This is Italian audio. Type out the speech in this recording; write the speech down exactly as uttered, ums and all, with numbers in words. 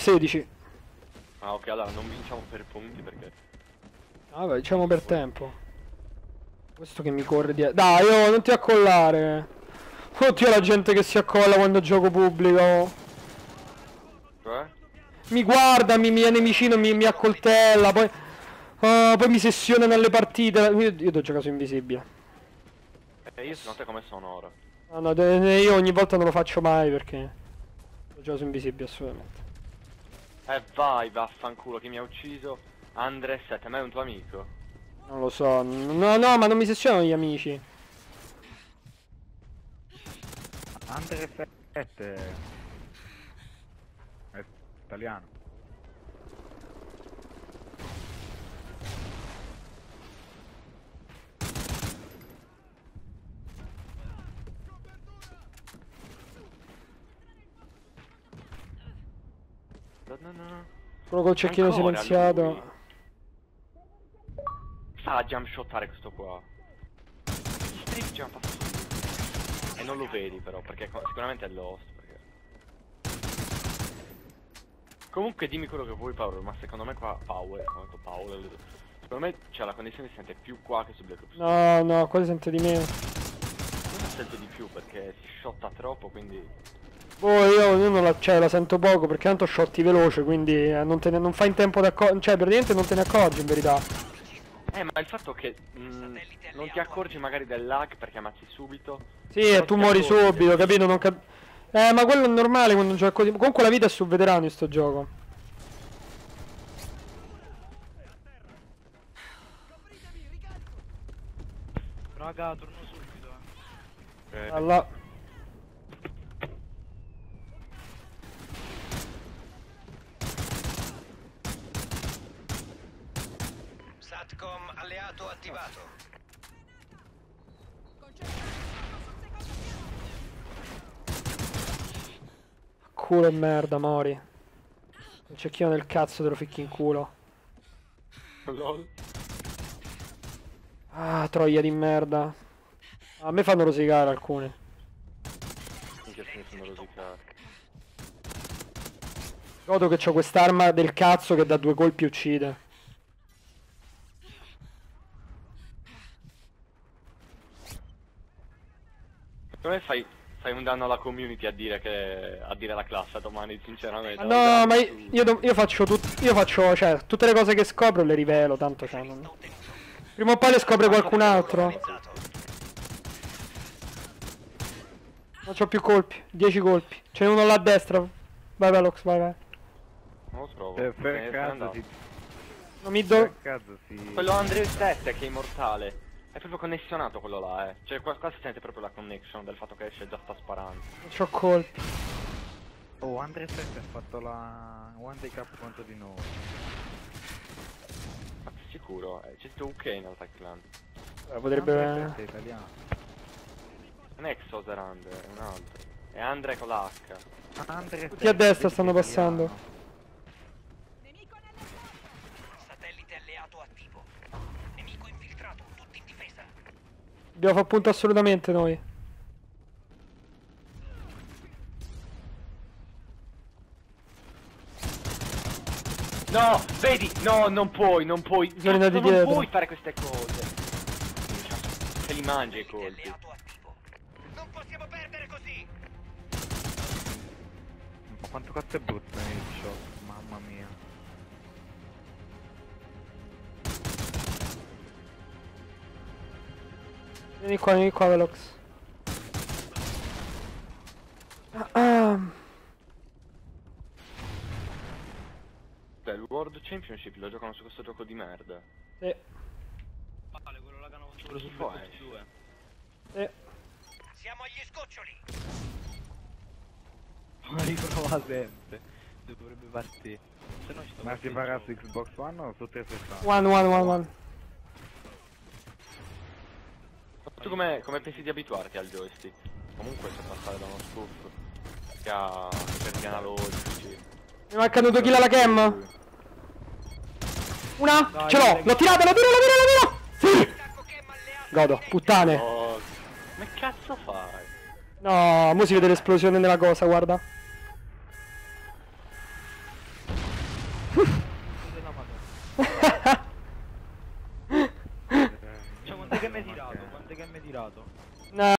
sedici. Ah ok, allora non vinciamo per punti perché... Ah, vabbè, diciamo per tempo. Questo che mi corre dietro. Dai, oh, non ti accollare. Oddio la gente che si accolla quando gioco pubblico. Cioè? Mi guarda, mi, mi viene vicino, mi, mi accoltella, poi... Uh, poi mi sessiona nelle partite. Io, io ti ho giocato invisibile. E io secondo te come sono ora? Ah, no, io ogni volta non lo faccio mai perché... Ho giocato invisibile assolutamente. Eh vai, vaffanculo, chi mi ha ucciso? Andre sette, ma è un tuo amico? Non lo so, no no, ma non mi sessionano gli amici. Andre sette è italiano. No, no, no. Quello col cecchino silenziato. Sta a jump shottare questo qua. Strip jump. E non lo vedi però perché sicuramente è lost perché... Comunque dimmi quello che vuoi Paolo, ma secondo me qua Powell, come ho detto Paolo, secondo me c'è la connessione che si sente più qua che su Black Ops. No no, qua si sente di meno. Qua si sente di più perché si shotta troppo quindi... Oh, io, io non la, cioè, la sento poco perché tanto shotti veloce, quindi eh, non, te ne, non fai in tempo da accorgere, cioè praticamente non te ne accorgi in verità. Eh, ma il fatto che mh, non ti accorgi magari del lag perché ammazzi subito. Sì, e tu muori accorgi, subito, capito? Non cap eh, ma quello è normale quando gioca così. Comunque la vita è sul veterano in sto gioco. Raga, torno subito. Eh. Alla... Satcom alleato attivato. Culo e merda, mori. Il cecchino del cazzo te lo ficchi in culo. Lol. Ah, troia di merda. A me fanno rosicare alcune. Minchia, se mi fanno rosicare. Noto che c'ho quest'arma del cazzo che da due colpi uccide. Come fai, fai un danno alla community a dire che a dire la classe domani sinceramente? No, ma io, io, io faccio tutto, io faccio, cioè, tutte le cose che scopro le rivelo, tanto cioè, non... prima o poi le scopre qualcun altro. Non c'ho più colpi, dieci colpi. C'è uno là a destra. Vai Valox, vai vai. Non lo trovo. Eh, per caso ti... Non mi do. Ti... Quello Andre sette che è immortale. È proprio connessionato quello là, eh. Cioè qua, qua si sente proprio la connection del fatto che esce e già sta sparando. Non c'ho colpi. Oh, Andre sette ha fatto la one day cup contro di noi. Ma sicuro, eh, c'è stato U K in Alta Clan. Eh, potrebbe... È italiano. Nexos era Andre, è un altro. E Andre con l'H. Andre tutti a destra stanno passando. Italiano. Dobbiamo far punto assolutamente noi. No, vedi, no, non puoi, non puoi. Cazzo, non dietro. Puoi fare queste cose. Se li mangi i colpi. Non possiamo perdere così. Quanto cazzo è brutto nel shot, mamma mia. Vieni qua, vieni qua Valox. Ah, ah. Beh, il World Championship lo giocano su questo gioco di merda. Sì. Vale, quello là che hanno fatto su due. Sì. Siamo agli scoccioli. Ma riprova sempre. Dovrebbe partire. Se no ci sto. Ma si paga su Xbox One o su trecentosessanta? One, one, one, one. Tu come, come pensi di abituarti al joystick? Comunque c'è passare da uno spoof che ha per piano logici. Mi mancano due kill alla cam. Una, dai, ce l'ho, l'ho tirata, l'ho tirata, l'ho tirata, l'ho tirata. Sì. Godo, puttane. Oh, ma che cazzo fai? No, mo si vede l'esplosione nella cosa, guarda. Cioè, quante che mi hai tirato? Quante che mi hai tirato? No.